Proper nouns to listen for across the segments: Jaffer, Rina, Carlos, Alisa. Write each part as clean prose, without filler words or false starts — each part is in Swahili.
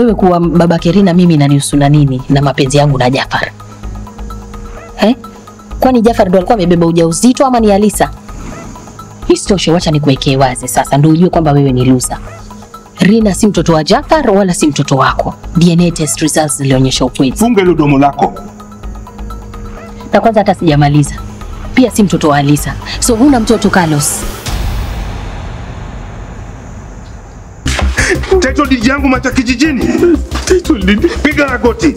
wewe kuwa babake Rina mimi inanihusu na nini na mapenzi yangu na Jaffer? Eh? Kwani Jaffer ndo alikuwa amebeba ujauzito ama ni Alisa? Isitoshe wacha nikuwekee wazi sasa ndio ujue kwamba wewe ni loser. Rina si mtoto wa Jaffer wala si mtoto wako. DNA test results zilionyesha ukweli. Funga ile domo lako. Na kwanza hata sijamaliza. Pia si mtoto wa Alisa. So huna mtoto Carlos. Title di yangu mata kijijini. Title di piga magoti.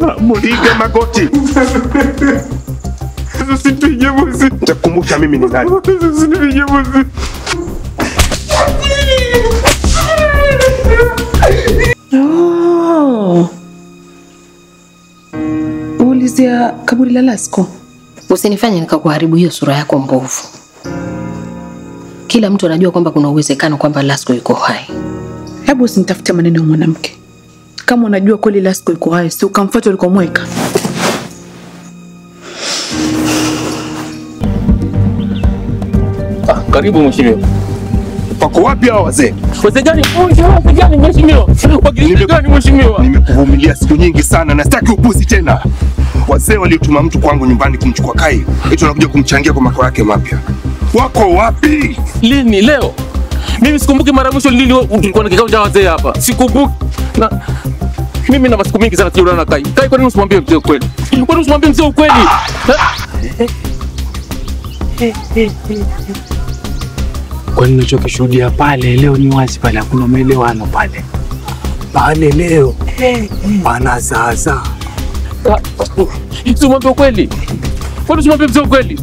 Piga magoti. Sisi tunyevuzi. Nitakumbusha mimi ni nani. Sisi tunyevuzi. Oh. Ulizia kaburi la Lasko. Usinifanye nikakuharibu hiyo sura yako mbovu. Kila mtu anajua kwamba kuna uwezekano kwamba Lasko yuko hai. Hebu usinitafute maneno ya mwanamke. Kama unajua kweli Lasko yuko hai, si ukamfuata ulikomweka. Karibu mheshimiwa. Wako wapi hao wazee? Wazee gani? Wazee gani mheshimiwa? Wazee gani mheshimiwa? Nimekuvumilia siku nyingi sana na sitaki upuzi tena. Wazee waliotuma mtu kwangu nyumbani kumchukua Kai, eti wanakuja kumchangia kwa makao yake mapya. Wako wapi? Lini leo? Mimi sikumbuki mara mwisho lini ulikuwa na kikao cha wazee hapa. Sikumbuki. Na mimi na masiku mingi sana tuliona na Kai. Kai kwa nini usimwambie mzee kweli? Kwa nini usimwambie mzee kweli? Kwa nini unachokishuhudia pale leo ni wazi pale hakuna maelewano pale. Pale leo pana sasa. Usimwambie kweli. Kwa nini usimwambie mzee kweli?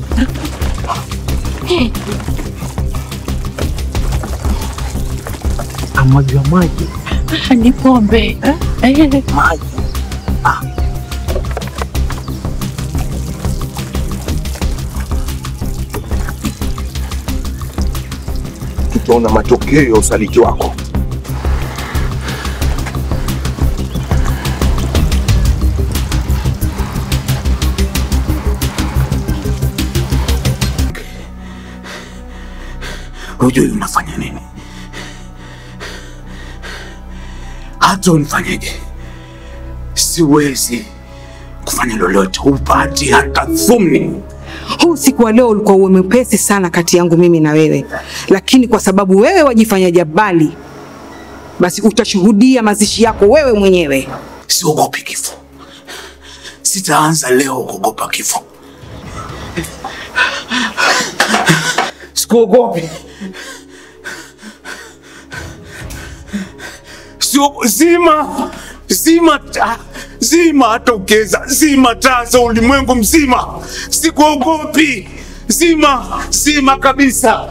Amajua maji. Ni pombe. Maji. Tutaona matokeo ya usaliti wako. Hujui unafanya nini? Hata unifanyeje, siwezi kufanya lolote upati hata thumni. Huu siku wa leo ulikuwa umepesi sana kati yangu mimi na wewe. Lakini kwa sababu wewe wajifanya jabali, basi utashuhudia mazishi yako wewe mwenyewe. Siogopi kifo. Sitaanza leo kuogopa kifo. Siogopi. Zima atokeza, zima tazo ulimwengu mzima. Sikuogopi. Zima kabisa.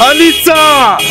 Alisa!